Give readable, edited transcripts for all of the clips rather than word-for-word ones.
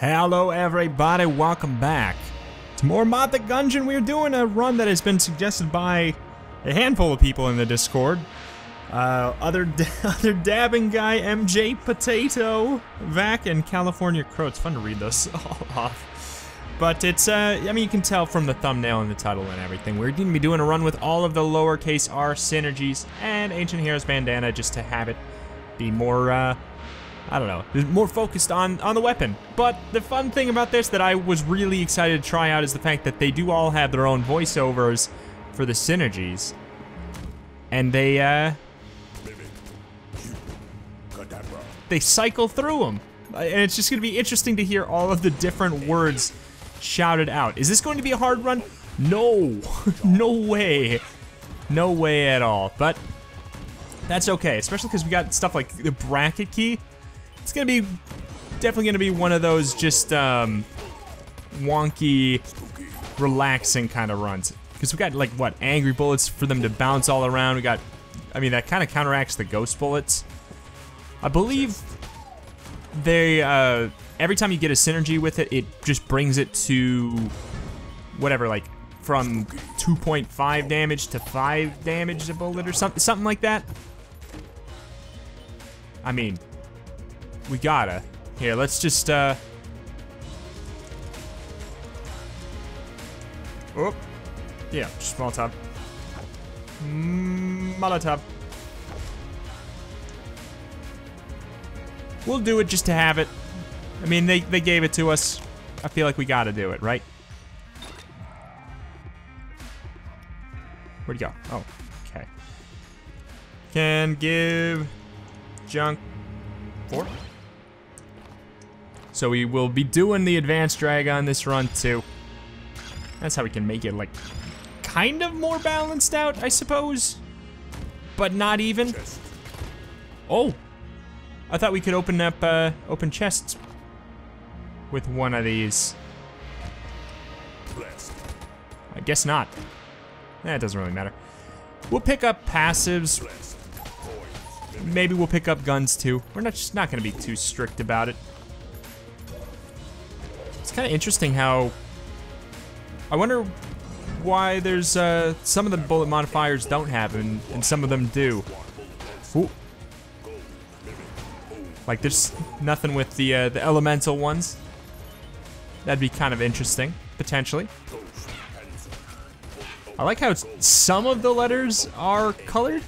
Hello everybody, welcome back to more Mod the Gungeon. We're doing a run that has been suggested by a handful of people in the Discord. Other dabbing guy, MJ Potato, Vac, and California Crow. It's fun to read those all off. But it's, I mean, you can tell from the thumbnail and the title and everything. We're going to be doing a run with all of the lowercase r synergies and Ancient Heroes Bandana just to have it be more, I don't know, more focused on the weapon. But the fun thing about this that I was really excited to try out is the fact that they do all have their own voiceovers for the synergies. And they cycle through them. And it's just gonna be interesting to hear all of the different words shouted out. Is this going to be a hard run? No, no way. No way at all, but that's okay, especially because we got stuff like the bracket key. It's gonna be, definitely gonna be one of those just wonky, relaxing kind of runs. Because we got like, what, angry bullets for them to bounce all around. We got, I mean, that kind of counteracts the ghost bullets. I believe they, every time you get a synergy with it, it just brings it to whatever, like from 2.5 damage to 5 damage a bullet or something like that. I mean, we gotta. Here, let's just, oh, yeah, just Molotov. Molotov. We'll do it just to have it. I mean, they gave it to us. I feel like we gotta do it, right? Where'd he go? Oh, okay. Can give junk 4. So we will be doing the advanced drag on this run too. That's how we can make it like kind of more balanced out, I suppose, but not even. Chest. Oh, I thought we could open up open chests with one of these. Blessed. I guess not. That doesn't really matter. We'll pick up passives. Maybe we'll pick up guns too. We're not just not gonna be too strict about it. It's kind of interesting how, I wonder why there's some of the bullet modifiers don't have and some of them do. Ooh. Like there's nothing with the elemental ones. That'd be kind of interesting, potentially. I like how some of the letters are colored.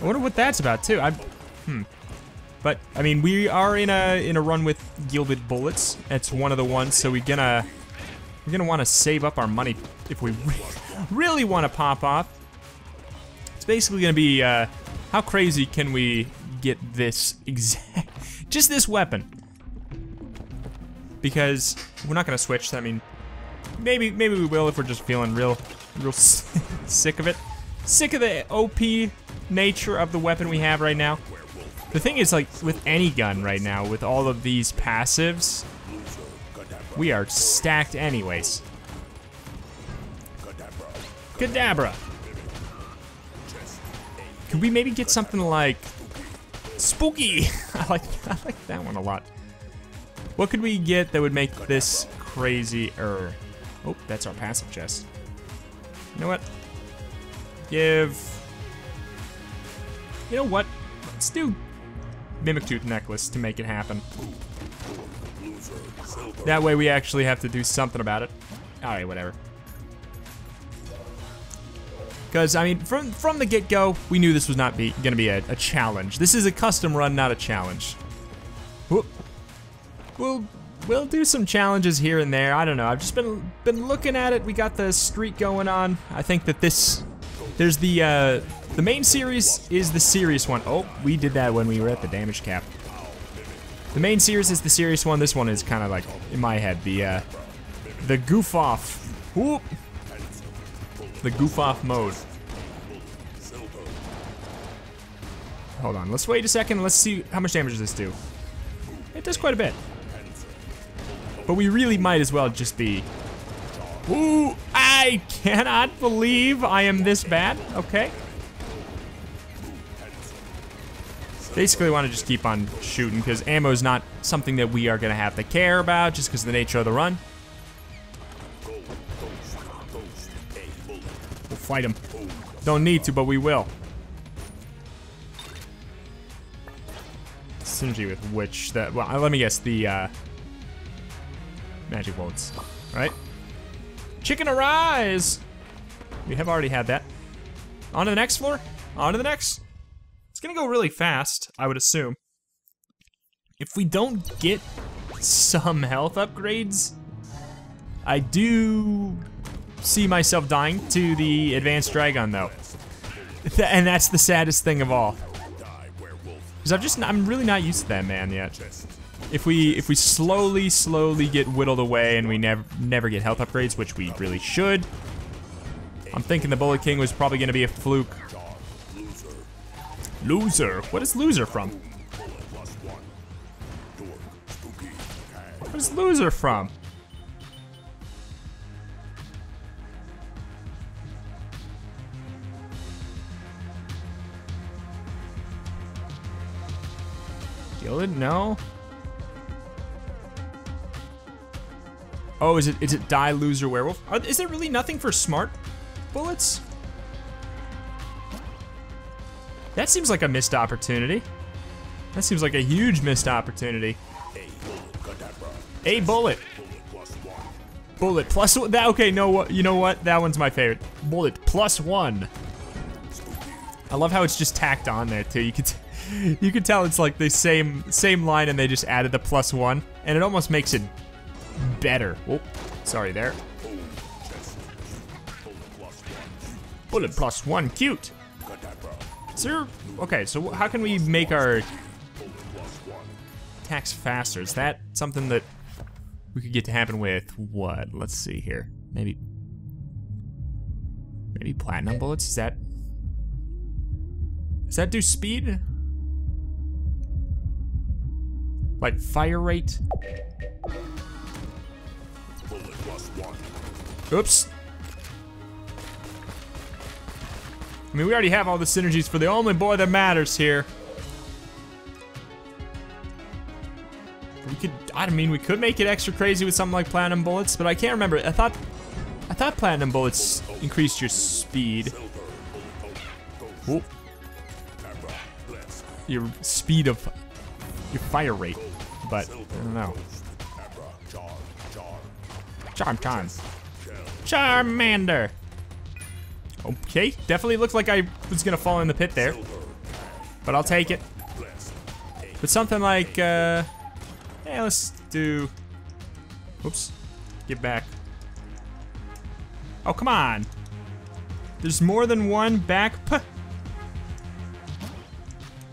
I wonder what that's about too. But I mean, we are in a run with Gilded bullets. That's one of the ones, so we're gonna want to save up our money if we really want to pop off. It's basically gonna be how crazy can we get this exact, just this weapon? Because we're not gonna switch. I mean, maybe we will if we're just feeling real sick of it, sick of the OP nature of the weapon we have right now. The thing is, like, with any gun right now, with all of these passives, we are stacked anyways. Kadabra. Could we maybe get something like spooky? I like that one a lot. What could we get that would make this crazier? Oh, that's our passive chest. You know what? You know what? Let's do Mimic Tooth necklace to make it happen. That way we actually have to do something about it. Alright, whatever. Because, I mean, from the get-go, we knew this was not gonna be a challenge. This is a custom run, not a challenge. Whoop. We'll do some challenges here and there. I don't know, I've just been looking at it. We got the streak going on. I think that this, there's the main series is the serious one. Oh, we did that when we were at the damage cap. The main series is the serious one. This one is kind of like, in my head, the goof off. Whoop. The goof off mode. Hold on, let's wait a second. Let's see how much damage does this do. It does quite a bit. But we really might as well just be, ooh, I cannot believe I am this bad. Okay. basically want to just keep on shooting because ammo is not something that we are going to have to care about just because of the nature of the run. We'll fight him. Don't need to, but we will. Synergy with which that, well, let me guess, the magic bullets, right? Chicken arise! We have already had that. On to the next floor. On to the next. It's gonna go really fast, I would assume. If we don't get some health upgrades, I do see myself dying to the advanced dragon though. And that's the saddest thing of all. Cause I'm really not used to that man yet. If we slowly get whittled away and we never get health upgrades, which we really should. I'm thinking the Bullet King was probably gonna be a fluke. Loser? What is loser from? What is loser from? Gilded? No? Oh, is it die, loser, werewolf? Is there really nothing for smart bullets? That seems like a missed opportunity. That seems like a huge missed opportunity. A bullet. Bullet plus one. That, okay, no, you know what? That one's my favorite. Bullet plus one. I love how it's just tacked on there too. You could tell it's like the same line and they just added the plus one, and it almost makes it better. Oh, sorry there. Bullet plus one, cute. Sir, okay, so how can we make our attacks faster? Is that something that we could get to happen with what? Let's see here. Maybe platinum bullets? Is that? Does that do speed? Like fire rate? Oops. I mean, we already have all the synergies for the only boy that matters here. We could, I mean, we could make it extra crazy with something like platinum bullets, but I can't remember. I thought platinum bullets increased your speed. Whoop. Your speed of your fire rate, but I don't know. Charmander. Okay, definitely looked like I was gonna fall in the pit there, but I'll take it. But something like, yeah, let's do, oops, get back. Oh, come on. There's more than one back, puh.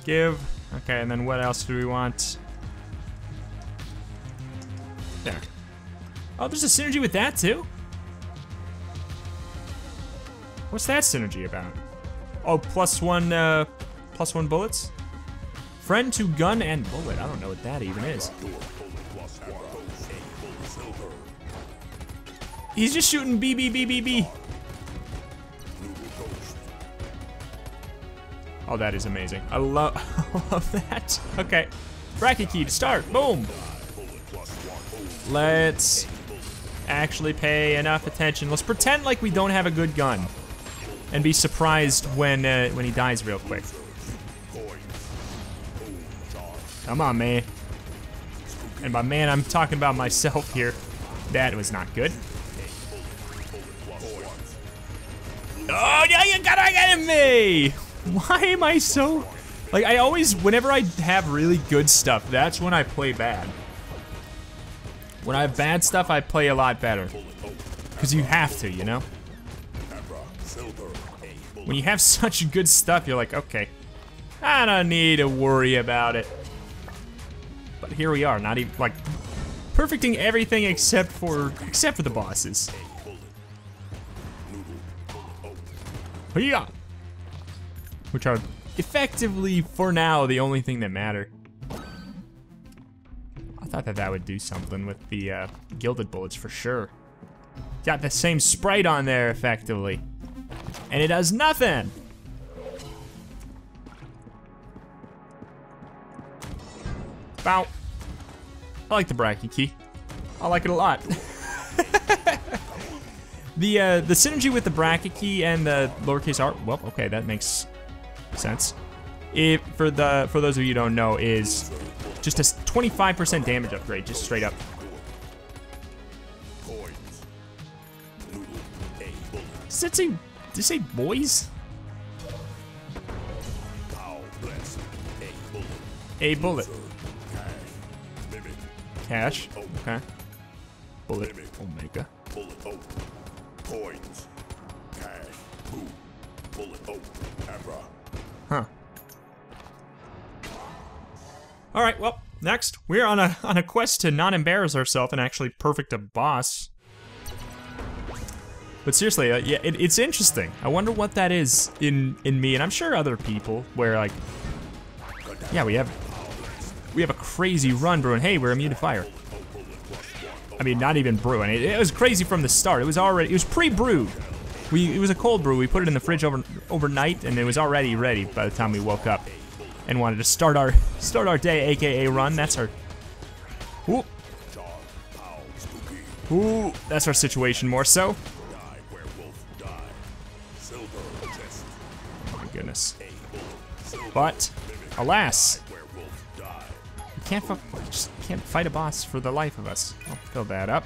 Give, okay, and then what else do we want? There. Oh, there's a synergy with that too? What's that synergy about? Oh, plus one bullets? Friend to gun and bullet. I don't know what that even is. He's just shooting BBBBB. Oh, that is amazing. I love that. Okay, bracket key to start, boom. Let's actually pay enough attention. Let's pretend like we don't have a good gun. And be surprised when he dies real quick. Come on, man. And by man, I'm talking about myself here. That was not good. Oh, yeah, you gotta get me! Why am I so... Like, I always, whenever I have really good stuff, that's when I play bad. When I have bad stuff, I play a lot better. Because you have to, you know? When you have such good stuff, you're like, okay, I don't need to worry about it. But here we are, not even, like, perfecting everything except for the bosses. Yeah. Which are effectively, for now, the only thing that matter. I thought that would do something with the gilded bullets for sure. Got the same sprite on there, effectively. And it does nothing. Bow. I like the bracky key. I like it a lot. The synergy with the bracket key and the lowercase r, well, okay, that makes sense. It, for those of you who don't know, is just a 25% damage upgrade, just straight up. Does that say, did it say boys? A bullet. Cash, okay. Bullet Omega. Coins, cash, boom, bullet, oh, camera. Huh. All right. Well, next we're on a quest to not embarrass ourselves and actually perfect a boss. But seriously, yeah, it's interesting. I wonder what that is in me, and I'm sure other people. Where like, yeah, we have a crazy run, Bruin. Hey, we're immune to fire. I mean, not even brewing. It was crazy from the start. It was already, it was pre-brewed. It was a cold brew. We put it in the fridge overnight, and it was already ready by the time we woke up and wanted to start our day, AKA run. That's our, ooh, that's our situation more so. Oh my goodness. But, alas. We just can't fight a boss for the life of us. I'll fill that up.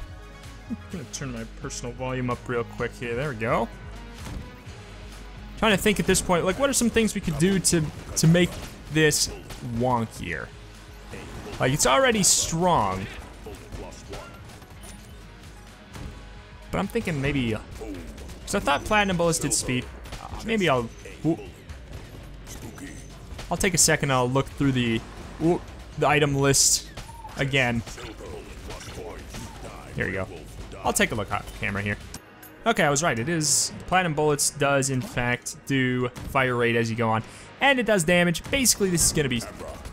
I'm gonna turn my personal volume up real quick here. There we go. Trying to think at this point, like, what are some things we could do to make this wonkier? Like, it's already strong, but I'm thinking maybe. So I thought Platinum Bullets did speed. Maybe I'll take a second. I'll look through the item list again. Here we go. I'll take a look at the camera here. Okay, I was right. It is, Platinum Bullets does in fact do fire rate as you go on, and it does damage. Basically, this is gonna be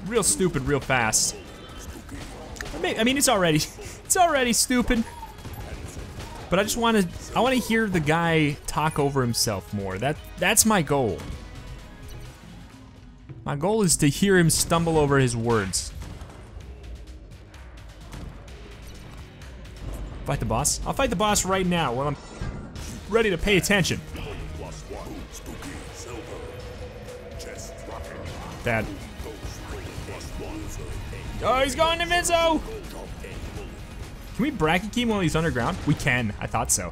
real stupid, real fast. I mean, it's already stupid, but I just want to hear the guy talk over himself more. That's my goal. My goal is to hear him stumble over his words. Fight the boss? I'll fight the boss right now when I'm ready to pay attention. Dad. Oh, he's going to Mizzo! Can we bracket him while he's underground? We can, I thought so.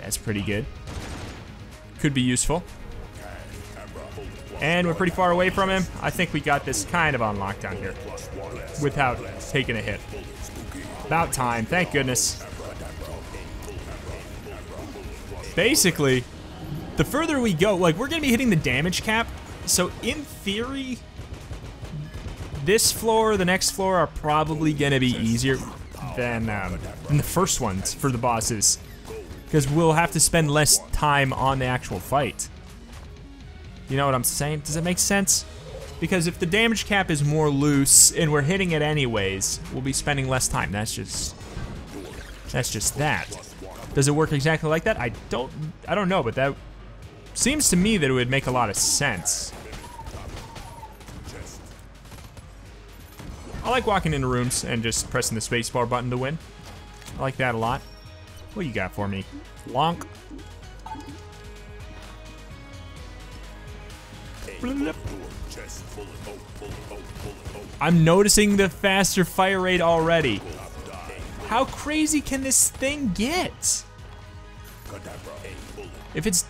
That's pretty good. Could be useful. And we're pretty far away from him. I think we got this kind of on lockdown here without taking a hit. About time, thank goodness. Basically, the further we go, like, we're gonna be hitting the damage cap. So in theory, this floor, the next floor are probably gonna be easier than the first ones for the bosses, because we'll have to spend less time on the actual fight. You know what I'm saying? Does it make sense? Because if the damage cap is more loose and we're hitting it anyways, we'll be spending less time. That's just that. Does it work exactly like that? I don't know, but that seems to me that it would make a lot of sense. I like walking into rooms and just pressing the spacebar button to win. I like that a lot. What you got for me? Lonk. I'm noticing the faster fire rate already. How crazy can this thing get? If it's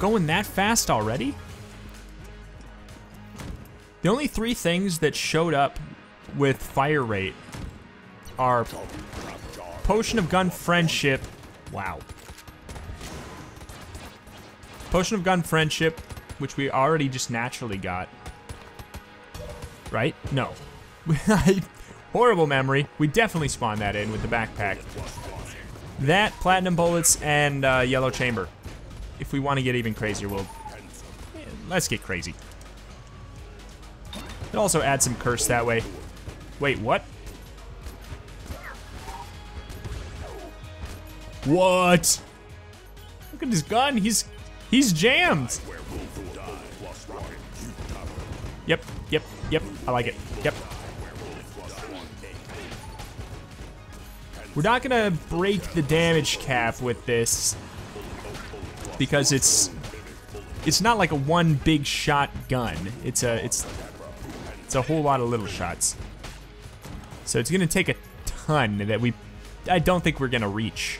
going that fast already? The only three things that showed up with fire rate are Potion of Gun Friendship. Wow. Potion of Gun Friendship, which we already just naturally got. Right? No. Horrible memory. We definitely spawned that in with the backpack. That, Platinum Bullets, and Yellow Chamber. If we want to get even crazier, we'll... yeah, let's get crazy. It also adds some curse that way. Wait, what? What? Look at his gun. He's jammed. Yep. I like it. Yep. We're not gonna break the damage cap with this because it's not like a one big shot gun. It's a whole lot of little shots. So it's gonna take a ton that I don't think we're gonna reach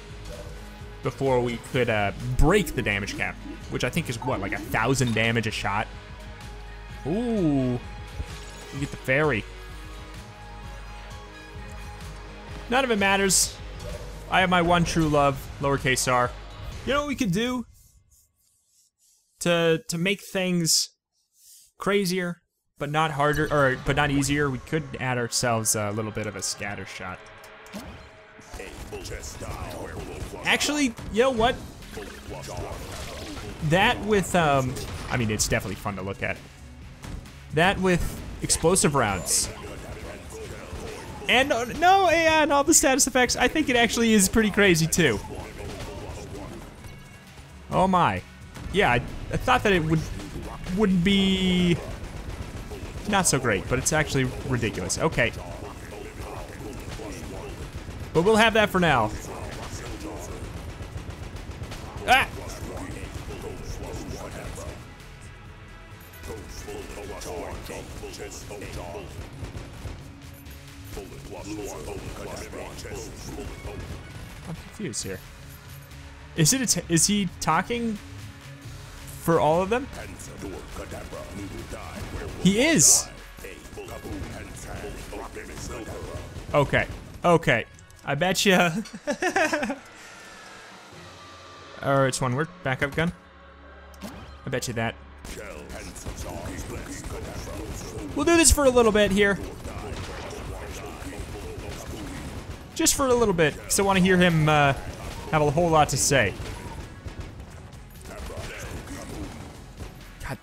before we could break the damage cap, which I think is what, like 1,000 damage a shot. Ooh, we get the fairy. None of it matters. I have my one true love, lowercase r. You know what we could do to make things crazier, but not harder, or but not easier? We could add ourselves a little bit of a scatter shot. Actually, you know what? That with I mean, it's definitely fun to look at. That with explosive rounds. And no AI and all the status effects, I think it actually is pretty crazy too. Oh my. Yeah, I thought that it would be not so great, but it's actually ridiculous. Okay. But we'll have that for now. Ah! I'm confused here. Is he talking for all of them? He is. Okay. Okay. I bet you. Or it's one word. Backup gun. I bet you that. We'll do this for a little bit here. Just for a little bit, because I want to hear him have a whole lot to say. God,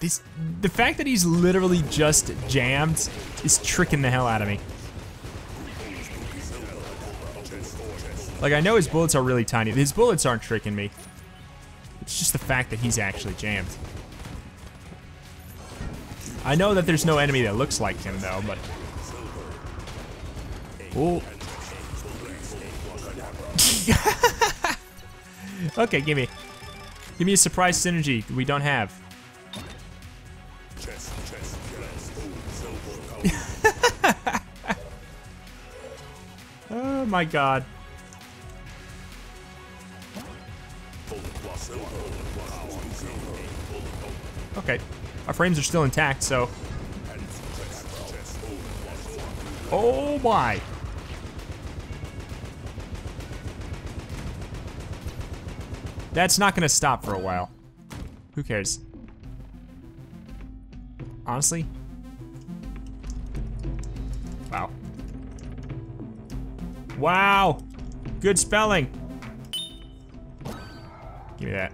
the fact that he's literally just jammed is tricking the hell out of me. Like, I know his bullets are really tiny. His bullets aren't tricking me. It's just the fact that he's actually jammed. I know that there's no enemy that looks like him, though, but... Oh. Okay, give me a surprise synergy we don't have. Oh my god. Okay, our frames are still intact, so. Oh my. That's not gonna stop for a while. Who cares? Honestly? Wow. Wow! Good spelling! Give me that.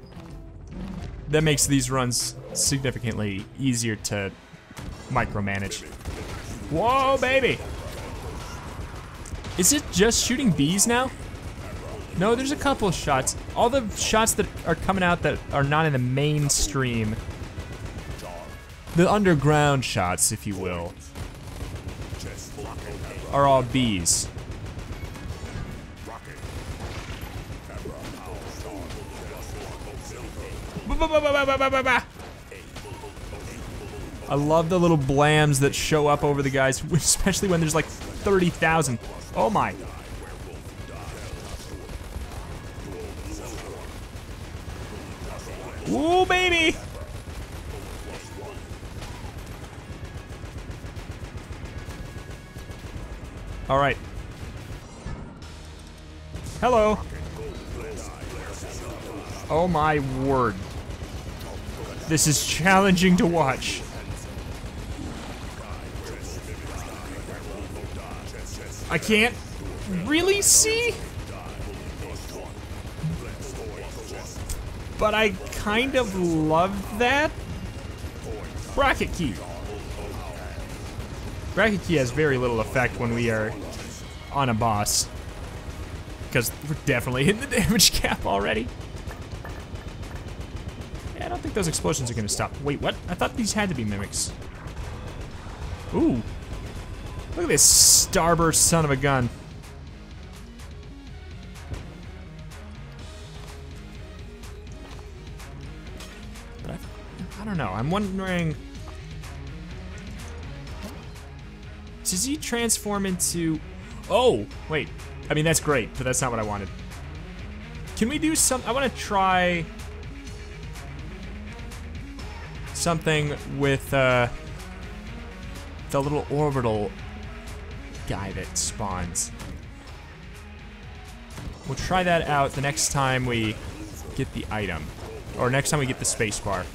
That makes these runs significantly easier to micromanage. Whoa, baby! Is it just shooting bees now? No, there's a couple of shots. All the shots that are coming out that are not in the mainstream. The underground shots, if you will, are all bees. I love the little blams that show up over the guys, especially when there's like 30,000. Oh my. Ooh, baby! All right. Hello. Oh my word. This is challenging to watch. I can't really see, but I kind of love that. Bracket key. Bracket key has very little effect when we are on a boss, because we're definitely in the damage cap already. Yeah, I don't think those explosions are gonna stop. Wait, what? I thought these had to be mimics. Ooh. Look at this starburst son of a gun. But I don't know. I'm wondering, does he transform into... Oh, wait. I mean, that's great, but that's not what I wanted. Can we do some... I want to try something with the little orbital guy that spawns. We'll try that out the next time we get the item. Or next time we get the space bar.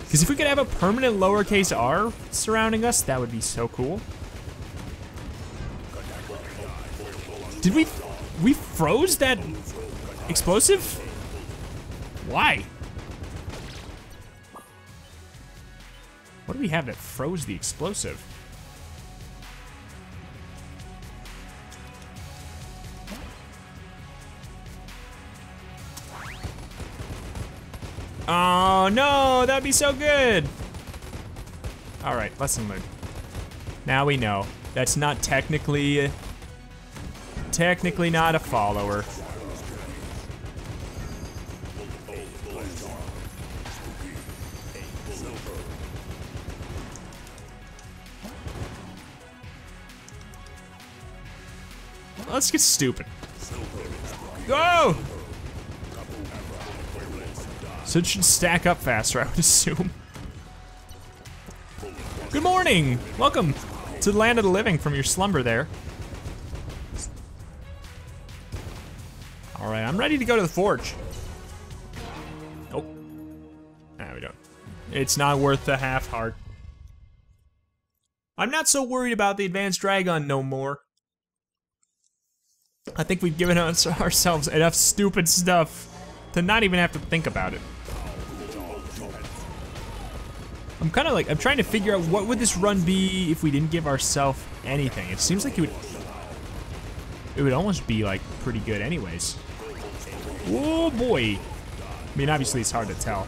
Because if we could have a permanent lowercase r surrounding us, that would be so cool. Did we froze that explosive? Why? What do we have that froze the explosive? Oh no, that'd be so good. All right, lesson learned. Now we know. That's not technically not a follower. Let's get stupid. Go! So it should stack up faster, I would assume. Good morning! Welcome to the land of the living from your slumber there. All right, I'm ready to go to the forge. Oh, no, we don't. It's not worth the half heart. I'm not so worried about the advanced dragon no more. I think we've given ourselves enough stupid stuff to not even have to think about it. I'm kind of like, I'm trying to figure out what would this run be if we didn't give ourselves anything. It seems like it would almost be like pretty good anyways. Whoa, boy. I mean, obviously it's hard to tell.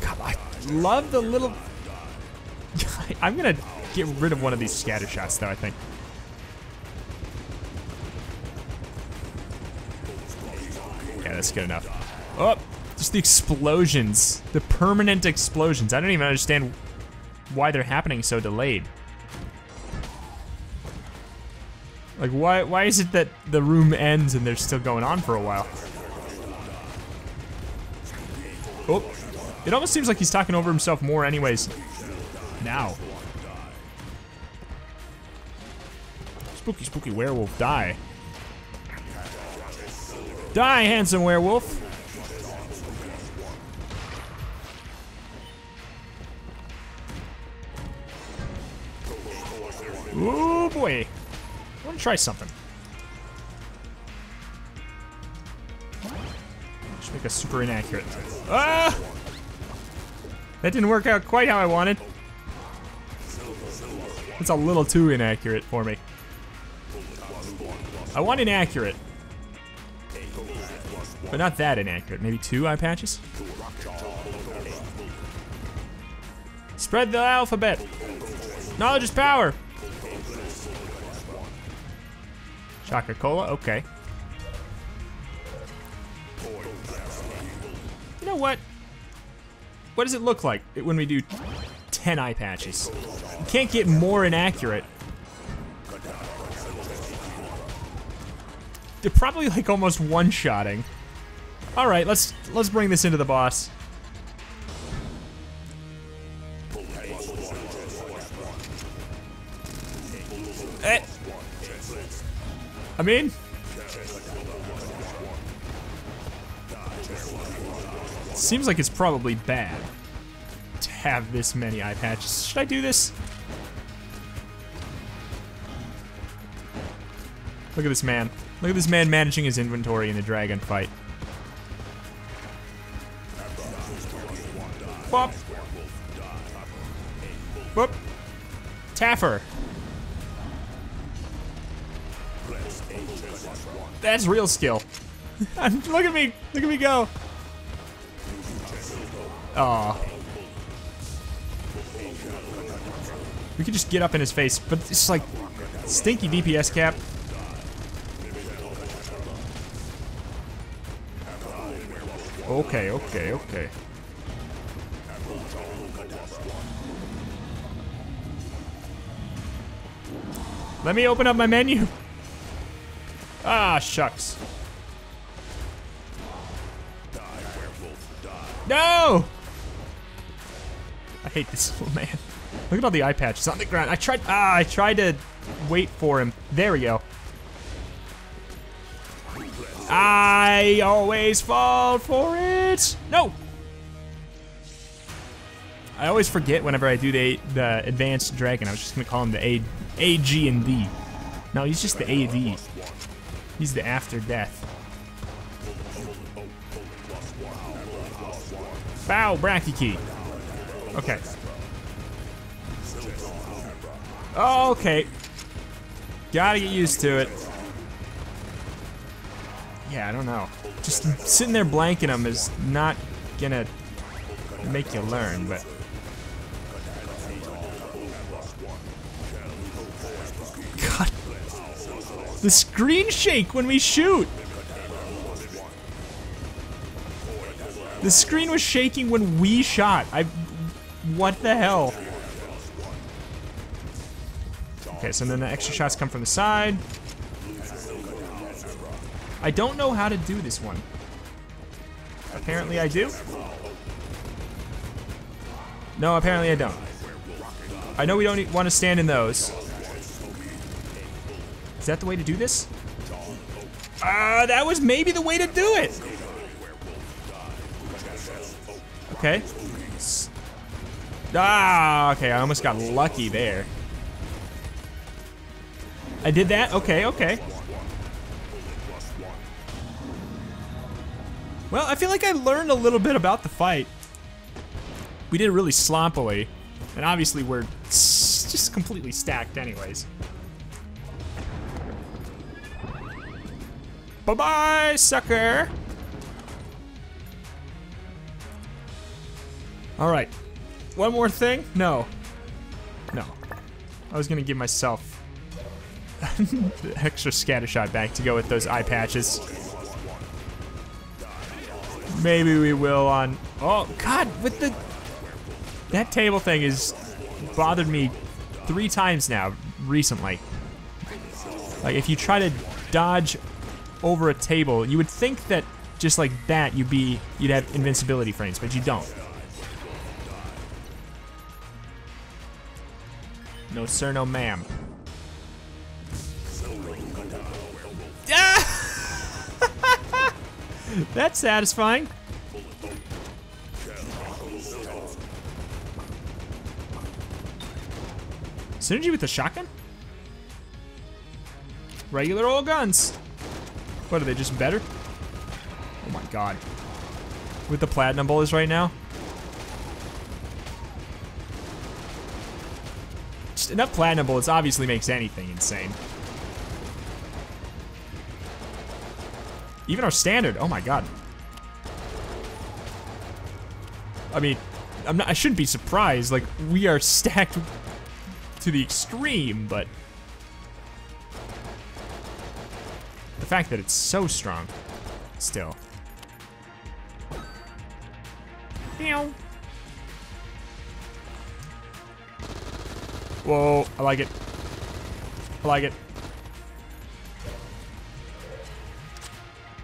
God, I love the little... I'm gonna get rid of one of these scatter shots though, I think. Yeah, that's good enough. Oh, just the explosions. The permanent explosions. I don't even understand why they're happening so delayed. Like, why is it that the room ends and they're still going on for a while? Oh, it almost seems like he's talking over himself more anyways. Now. Spooky, spooky werewolf, die. Die, handsome werewolf. Oh boy. I want to try something. Just make us super inaccurate. Ah! That didn't work out quite how I wanted. It's a little too inaccurate for me. I want inaccurate. But not that inaccurate. Maybe two eye patches? Spread the alphabet. Knowledge is power. Choca-Cola, okay. You know what? What does it look like when we do 10 eye patches? You can't get more inaccurate. They're probably like almost one-shotting. All right, let's bring this into the boss. Eh. I mean, seems like it's probably bad to have this many eye patches. Should I do this? Look at this man. Look at this man managing his inventory in the dragon fight. Bop. Bop. Taffer. That's real skill. Look at me go. Oh. We could just get up in his face, but it's like stinky DPS cap. Okay, okay, okay. Let me open up my menu. Ah, shucks. No! I hate this little man. Look at all the eye patches on the ground. I tried to wait for him. There we go. I always fall for it. No! I always forget whenever I do the advanced dragon. I was just gonna call him the A, G, and D. No, he's just the A.D. He's the after death. Bow, Bracky Key. Okay. Oh, okay. Gotta get used to it. Yeah, I don't know. Just sitting there blanking him is not gonna make you learn, but. God. The screen shake when we shoot! The screen was shaking when we shot. What the hell? Okay, so then the extra shots come from the side. I don't know how to do this one. Apparently I do. No, apparently I don't. I know we don't want to stand in those. Is that the way to do this? That was maybe the way to do it. Okay. Ah, okay, I almost got lucky there. I did that? Okay, okay. Well, I feel like I learned a little bit about the fight. We did really sloppily, and obviously we're just completely stacked anyways. Bye-bye, sucker! All right, one more thing? No, no. I was gonna give myself the extra scatter shot back to go with those eye patches. Maybe we will on, oh God, with the, that table thing has bothered me 3 times now, recently. Like if you try to dodge over a table, you would think that just like that you'd have invincibility frames, but you don't. No sir, no ma'am. Ah! That's satisfying. Synergy with the shotgun? Regular old guns. What, are they just better? Oh my God. With the Platinum Bullets right now? Enough Platinum Bullets obviously makes anything insane. Even our standard, oh my God. I mean, I shouldn't be surprised, like we are stacked to the extreme, but the fact that it's so strong, still. Meow. Whoa, I like it. I like it.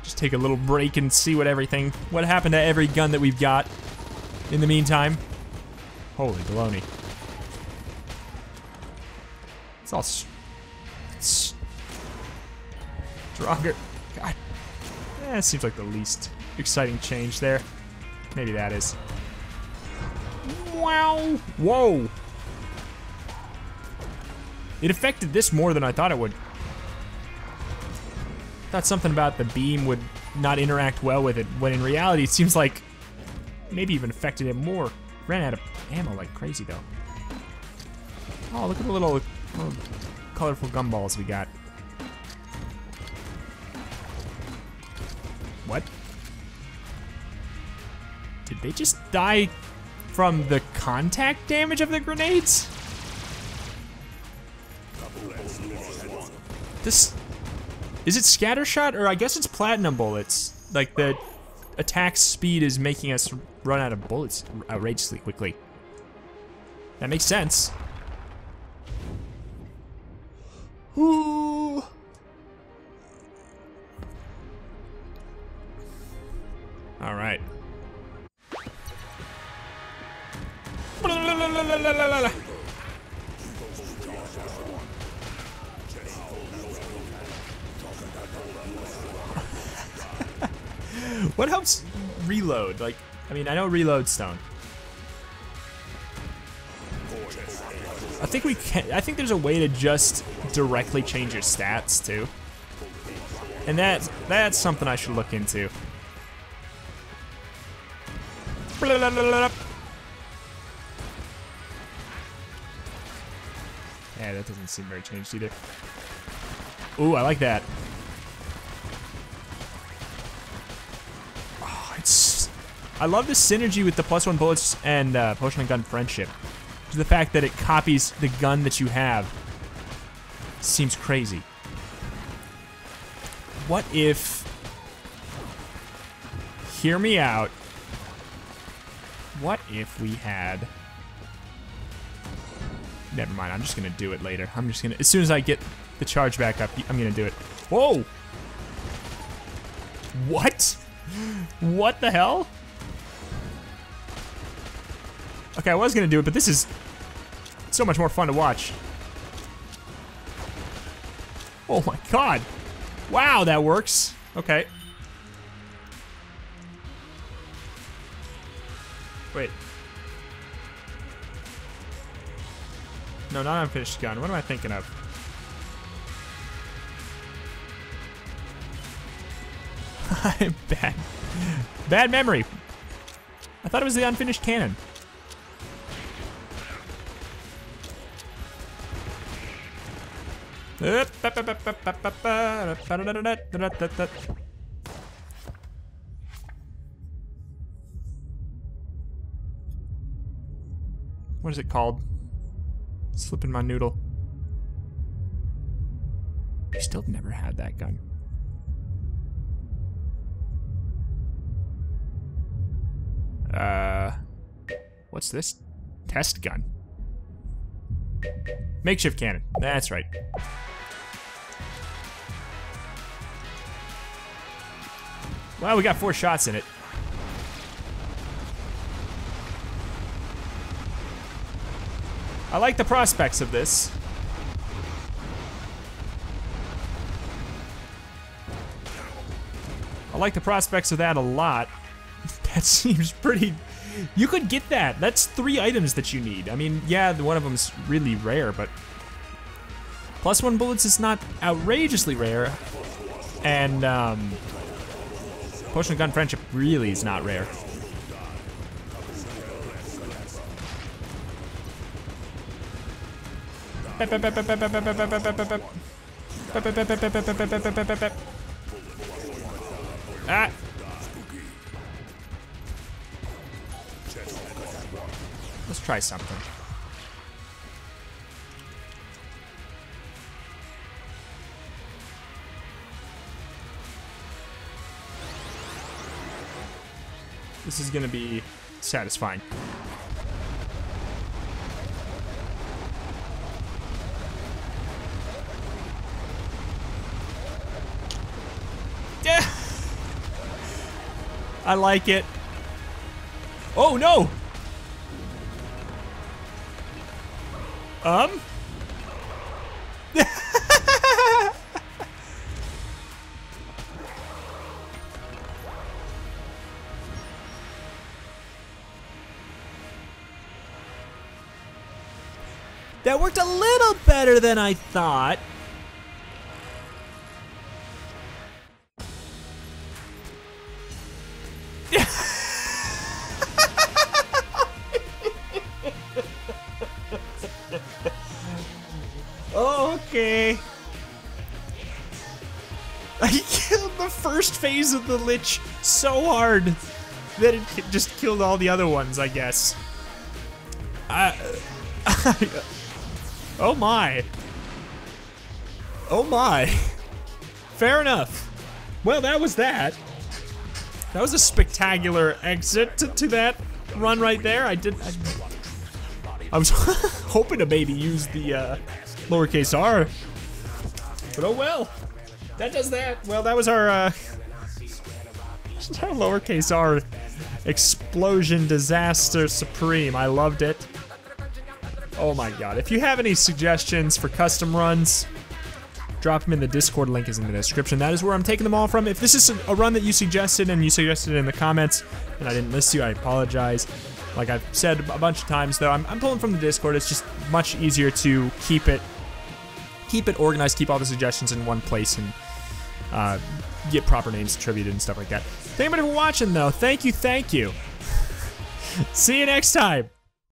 Just take a little break and see what happened to every gun that we've got in the meantime. Holy baloney. It's all stronger. God. That seems like the least exciting change there. Maybe that is. Wow. Whoa. It affected this more than I thought it would. I thought something about the beam would not interact well with it, when in reality it seems like maybe even affected it more. Ran out of ammo like crazy though. Oh, look at the little colorful gumballs we got. What? Did they just die from the contact damage of the grenades? This, is it scattershot? Or I guess it's platinum bullets. Like the attack speed is making us run out of bullets outrageously quickly. That makes sense. Ooh. All right. What helps reload? Like, I mean, I know reload stone. I think we can. I think there's a way to just directly change your stats too, and that's something I should look into. Yeah, that doesn't seem very changed either. Ooh, I like that. Oh, it's. I love the synergy with the +1 bullets and Potion of Gun Friendship. The fact that it copies the gun that you have seems crazy. What if, hear me out, what if we had, never mind, I'm just gonna do it later. I'm just gonna, as soon as I get the charge back up, I'm gonna do it. Whoa! What? What the hell? Okay, I was gonna do it, but this is so much more fun to watch. Oh my god. Wow, that works. Okay. Wait. No, not unfinished gun. What am I thinking of? I'm bad. Bad memory. I thought it was the unfinished cannon. What is it called? Slipping my noodle. I still never had that gun. What's this? Test gun. Makeshift cannon. That's right. Well, we got 4 shots in it. I like the prospects of this. I like the prospects of that a lot. That seems pretty... You could get that. That's 3 items that you need. I mean, yeah, one of them's really rare, but... +1 bullets is not outrageously rare. And, Potion of Gun Friendship really is not rare. Ah! Let's try something. This is gonna be satisfying. Yeah! I like it. Oh no! That worked a little better than I thought. Okay. I killed the first phase of the Lich so hard that it just killed all the other ones, I guess. Oh my. Oh my. Fair enough. Well, that was that. That was a spectacular exit to that run right there. I was hoping to maybe use the lowercase r. But oh well. That does that. Well, that was our lowercase r explosion disaster supreme. I loved it. Oh my god. If you have any suggestions for custom runs, drop them in the Discord. Link is in the description. That is where I'm taking them all from. If this is a run that you suggested and you suggested it in the comments and I didn't list you, I apologize. Like I've said a bunch of times though, I'm pulling from the Discord. It's just much easier to keep it organized, keep all the suggestions in one place, and get proper names attributed and stuff like that. Thank you for watching though. Thank you. See you next time.